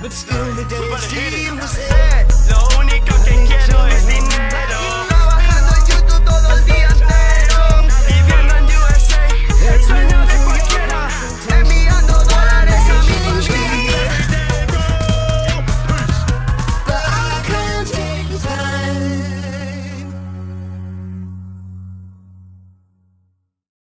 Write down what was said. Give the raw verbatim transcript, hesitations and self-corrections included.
but still the day she was sad. Lo único que quiero es dinero.